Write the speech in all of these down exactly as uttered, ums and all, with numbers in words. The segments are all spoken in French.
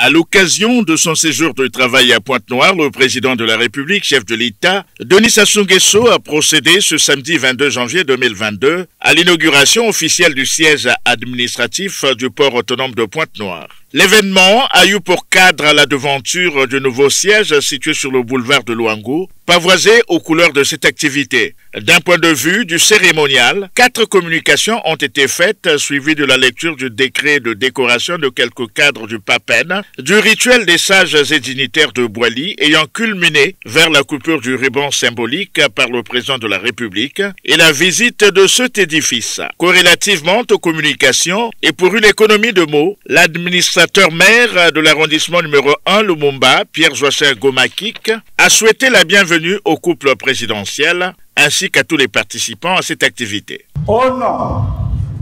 À l'occasion de son séjour de travail à Pointe-Noire, le président de la République, chef de l'État, Denis Sassou Nguesso a procédé ce samedi vingt-deux janvier deux mille vingt-deux à l'inauguration officielle du siège administratif du port autonome de Pointe-Noire. L'événement a eu pour cadre la devanture du nouveau siège situé sur le boulevard de Luangu, pavoisé aux couleurs de cette activité. D'un point de vue du cérémonial, quatre communications ont été faites, suivies de la lecture du décret de décoration de quelques cadres du Papen, du rituel des sages et dignitaires de Boili ayant culminé vers la coupure du ruban symbolique par le président de la République et la visite de cet édifice. Corrélativement aux communications et pour une économie de mots, l'administration maire de l'arrondissement numéro un, Lumumba, Pierre Joissin-Gomakik, a souhaité la bienvenue au couple présidentiel ainsi qu'à tous les participants à cette activité. Au nom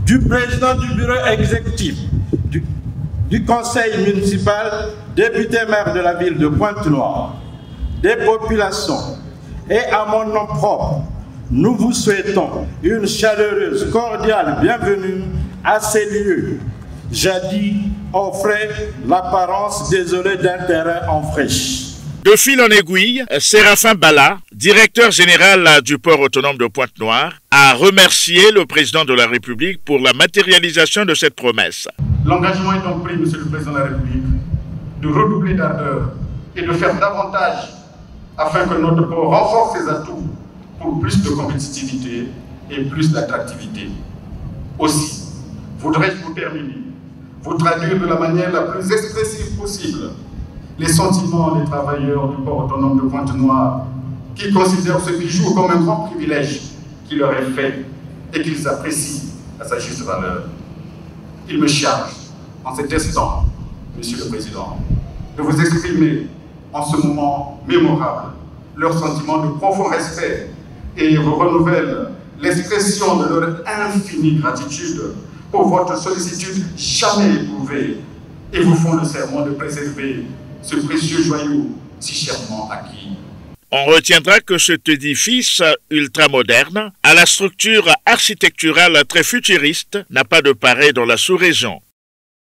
du président du bureau exécutif du, du conseil municipal, député maire de la ville de Pointe-Noire, des populations et à mon nom propre, nous vous souhaitons une chaleureuse, cordiale bienvenue à ces lieux jadis offrait l'apparence désolée d'un terrain en friche. De fil en aiguille, Séraphin Bala, directeur général du port autonome de Pointe-Noire, a remercié le président de la République pour la matérialisation de cette promesse. L'engagement est donc pris, Monsieur le Président de la République, de redoubler d'ardeur et de faire davantage afin que notre port renforce ses atouts pour plus de compétitivité et plus d'attractivité. Aussi, voudrais-je vous terminer, vous traduire de la manière la plus expressive possible les sentiments des travailleurs du port autonome de Pointe-Noire qui considèrent ce bijou comme un grand privilège qui leur est fait et qu'ils apprécient à sa juste valeur. Il me charge, en cet instant, Monsieur le Président, de vous exprimer en ce moment mémorable leur sentiment de profond respect et vous renouvelle l'expression de leur infinie gratitude pour votre sollicitude jamais éprouvée et vous font le serment de préserver ce précieux joyau si chèrement acquis. On retiendra que cet édifice ultramoderne, à la structure architecturale très futuriste, n'a pas de pareil dans la sous-région.